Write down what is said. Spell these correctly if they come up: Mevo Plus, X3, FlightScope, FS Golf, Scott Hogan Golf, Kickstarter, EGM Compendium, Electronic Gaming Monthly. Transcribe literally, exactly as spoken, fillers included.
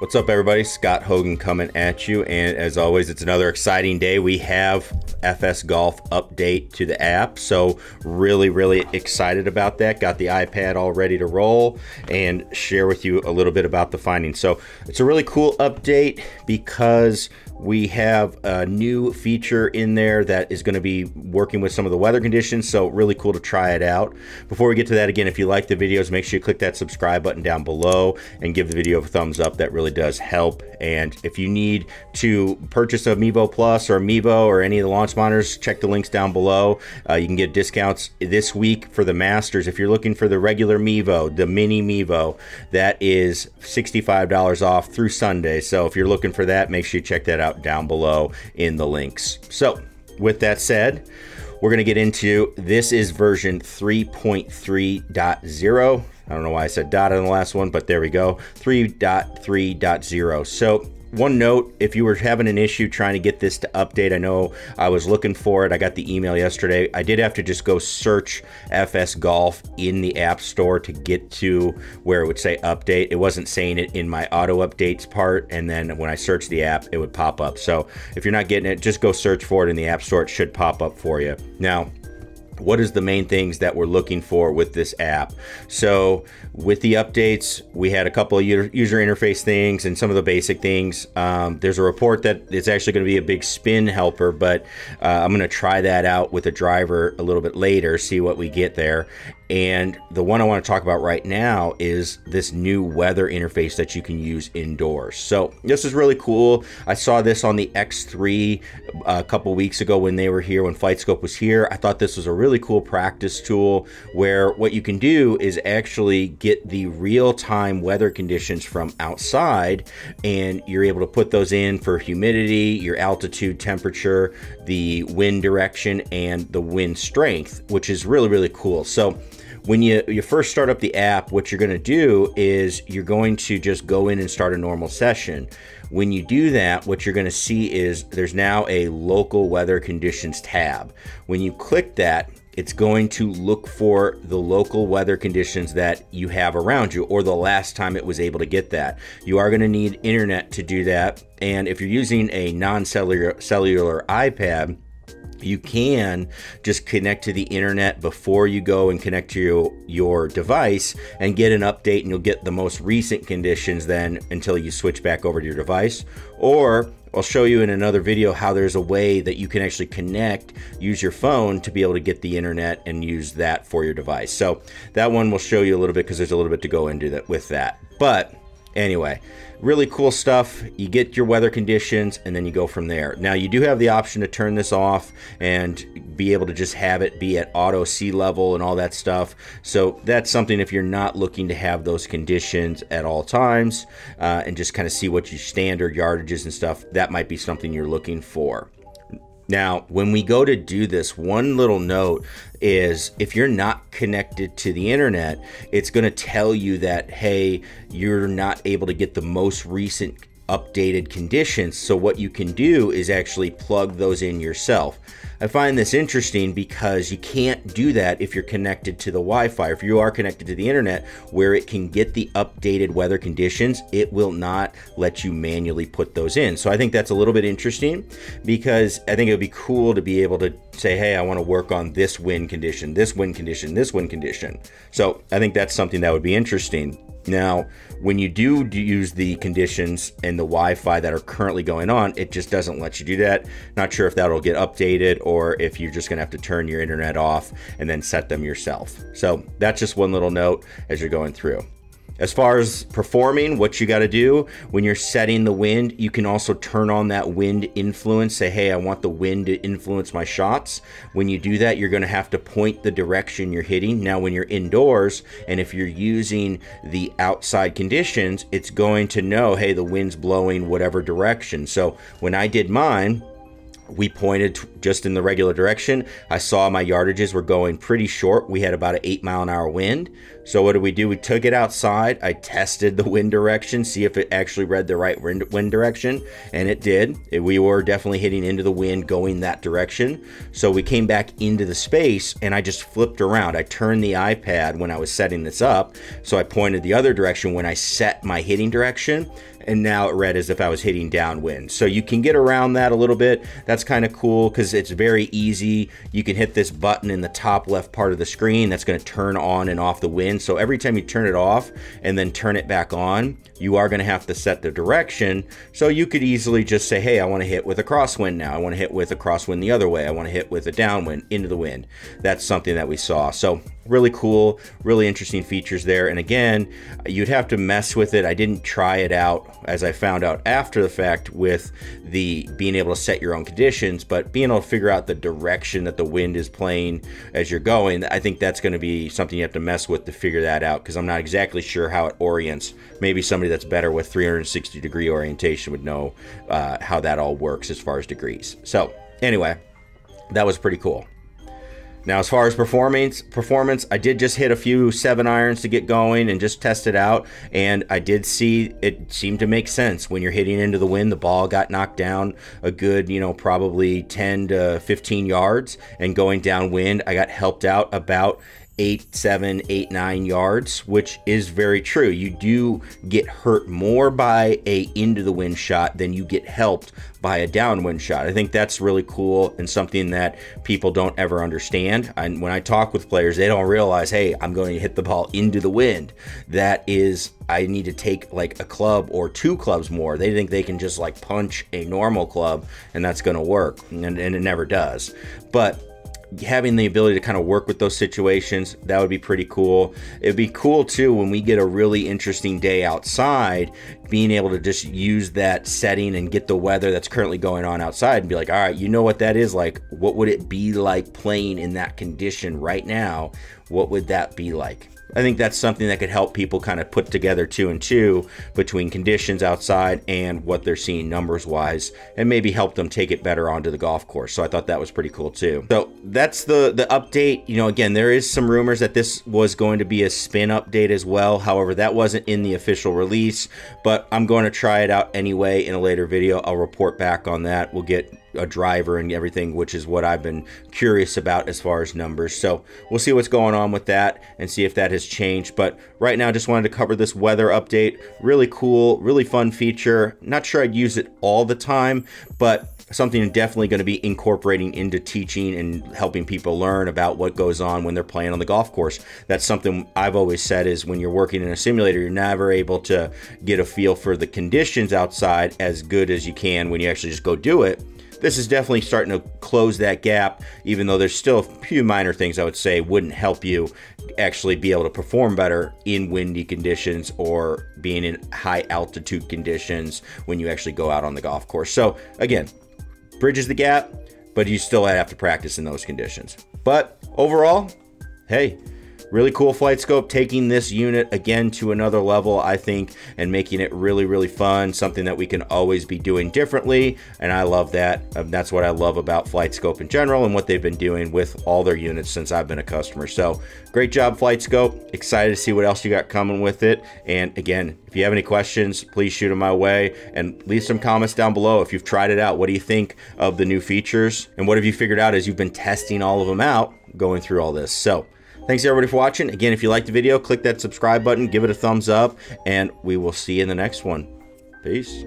What's up, everybody? Scott Hogan coming at you, and as always, it's another exciting day. We have F S Golf update to the app, so really, really excited about that. Got the iPad all ready to roll and share with you a little bit about the findings. So it's a really cool update because we have a new feature in there that is going to be working with some of the weather conditions, so really cool to try it out. Before we get to that, again, if you like the videos, make sure you click that subscribe button down below and give the video a thumbs up. That really does help. And if you need to purchase a Mevo Plus or Mevo or any of the launch monitors, check the links down below. Uh, you can get discounts this week for the Masters. If you're looking for the regular Mevo, the mini Mevo, that is sixty-five dollars off through Sunday. So if you're looking for that, make sure you check that out down below in the links. So with that said, we're going to get into this. Is version three point three point zero. I don't know why I said dot in the last one, but there we go, three point three point zero. So one note, if you were having an issue trying to get this to update, I know I was looking for it. I got the email yesterday. I did have to just go search F S Golf in the App Store to get to where it would say update. It wasn't saying it in my auto updates part, and then when I searched the app, it would pop up. So if you're not getting it, just go search for it in the App Store. It should pop up for you. Now, what is the main things that we're looking for with this app? So with the updates, we had a couple of user interface things and some of the basic things. Um, there's a report that it's actually going to be a big spin helper, but uh, I'm going to try that out with a driver a little bit later, see what we get there. And the one I want to talk about right now is this new weather interface that you can use indoors. So this is really cool. I saw this on the X three a couple weeks ago when they were here, when FlightScope was here. I thought this was a really really cool practice tool where what you can do is actually get the real-time weather conditions from outside, and you're able to put those in for humidity, your altitude, temperature, the wind direction, and the wind strength, which is really, really cool. So when you, you first start up the app, what you're going to do is you're going to just go in and start a normal session. When you do that, what you're going to see is there's now a local weather conditions tab. When you click that, it's going to look for the local weather conditions that you have around you, or the last time it was able to get that. You are going to need internet to do that. And if you're using a non-cellular cellular iPad, you can just connect to the internet before you go and connect to your, your device and get an update, and you'll get the most recent conditions then until you switch back over to your device. Or I'll show you in another video how there's a way that you can actually connect, use your phone to be able to get the internet and use that for your device. So that one we'll show you a little bit because there's a little bit to go into that with that. But anyway, really cool stuff. You get your weather conditions and then you go from there. Now, you do have the option to turn this off and be able to just have it be at auto sea level and all that stuff. So that's something if you're not looking to have those conditions at all times uh, and just kind of see what your standard yardages and stuff, that might be something you're looking for. Now, when we go to do this, one little note is if you're not connected to the internet, it's going to tell you that, hey, you're not able to get the most recent updated conditions. So what you can do is actually plug those in yourself. I find this interesting because you can't do that if you're connected to the Wi-Fi. If you are connected to the internet where it can get the updated weather conditions, it will not let you manually put those in. So I think that's a little bit interesting because I think it would be cool to be able to say, hey, I want to work on this wind condition, this wind condition, this wind condition. So I think that's something that would be interesting. Now, when you do use the conditions and the Wi-Fi that are currently going on, it just doesn't let you do that. Not sure if that'll get updated or if you're just gonna have to turn your internet off and then set them yourself. So that's just one little note as you're going through. As far as performing, what you got to do when you're setting the wind, you can also turn on that wind influence. Say, hey, I want the wind to influence my shots. When you do that, you're going to have to point the direction you're hitting. Now, when you're indoors and if you're using the outside conditions, it's going to know, hey, the wind's blowing whatever direction. So when I did mine, we pointed just in the regular direction. I saw my yardages were going pretty short. We had about an eight mile an hour wind. So what did we do? We took it outside. I tested the wind direction, see if it actually read the right wind direction. And it did. We were definitely hitting into the wind going that direction. So we came back into the space and I just flipped around. I turned the iPad when I was setting this up. So I pointed the other direction when I set my hitting direction. and now it read as if I was hitting downwind. So you can get around that a little bit. That's kind of cool because it's very easy. You can hit this button in the top left part of the screen that's going to turn on and off the wind. So every time you turn it off and then turn it back on, you are going to have to set the direction. So you could easily just say, hey, I want to hit with a crosswind now. I want to hit with a crosswind the other way. I want to hit with a downwind into the wind. That's something that we saw. So really cool, really interesting features there. And again, you'd have to mess with it. I didn't try it out, as I found out after the fact, with the being able to set your own conditions, but being able to figure out the direction that the wind is playing as you're going, I think that's going to be something you have to mess with to figure that out, because I'm not exactly sure how it orients. Maybe somebody that's better with three hundred sixty degree orientation would know uh, how that all works as far as degrees. So anyway, that was pretty cool. Now, as far as performance, performance, I did just hit a few seven irons to get going and just test it out. And I did see it seemed to make sense. When you're hitting into the wind, the ball got knocked down a good, you know, probably ten to fifteen yards, and going downwind, I got helped out about eight, seven, eight, nine yards, which is very true. You do get hurt more by a into the wind shot than you get helped by a downwind shot. I think that's really cool and something that people don't ever understand. And when I talk with players, they don't realize, hey, I'm going to hit the ball into the wind. That is, I need to take like a club or two clubs more. They think they can just like punch a normal club and that's going to work. And, and it never does. But having the ability to kind of work with those situations, that would be pretty cool. It'd be cool too when we get a really interesting day outside, being able to just use that setting and get the weather that's currently going on outside and be like, all right, you know what that is like. What would it be like playing in that condition right now? What would that be like? I think that's something that could help people kind of put together two and two between conditions outside and what they're seeing numbers wise, and maybe help them take it better onto the golf course. So I thought that was pretty cool too. So that's the, the update. You know, again, there is some rumors that this was going to be a spin update as well. However, that wasn't in the official release, but I'm going to try it out anyway in a later video. I'll report back on that. We'll get a driver and everything, which is what I've been curious about as far as numbers. So we'll see what's going on with that and see if that has changed. But right now, just wanted to cover this weather update. Really cool, really fun feature. Not sure I'd use it all the time, but something I'm definitely going to be incorporating into teaching and helping people learn about what goes on when they're playing on the golf course. That's something I've always said is when you're working in a simulator, you're never able to get a feel for the conditions outside as good as you can when you actually just go do it. This is definitely starting to close that gap, even though there's still a few minor things I would say wouldn't help you actually be able to perform better in windy conditions or being in high altitude conditions when you actually go out on the golf course. So again, bridges the gap, but you still have to practice in those conditions. But overall, hey, really cool FlightScope, taking this unit again to another level, I think, and making it really, really fun, something that we can always be doing differently. And I love that. Um, that's what I love about FlightScope in general and what they've been doing with all their units since I've been a customer. So great job, FlightScope. Excited to see what else you got coming with it. And again, if you have any questions, please shoot them my way and leave some comments down below. If you've tried it out, what do you think of the new features? And what have you figured out as you've been testing all of them out, going through all this? So thanks everybody for watching. Again, if you liked the video, click that subscribe button, give it a thumbs up, and we will see you in the next one. Peace.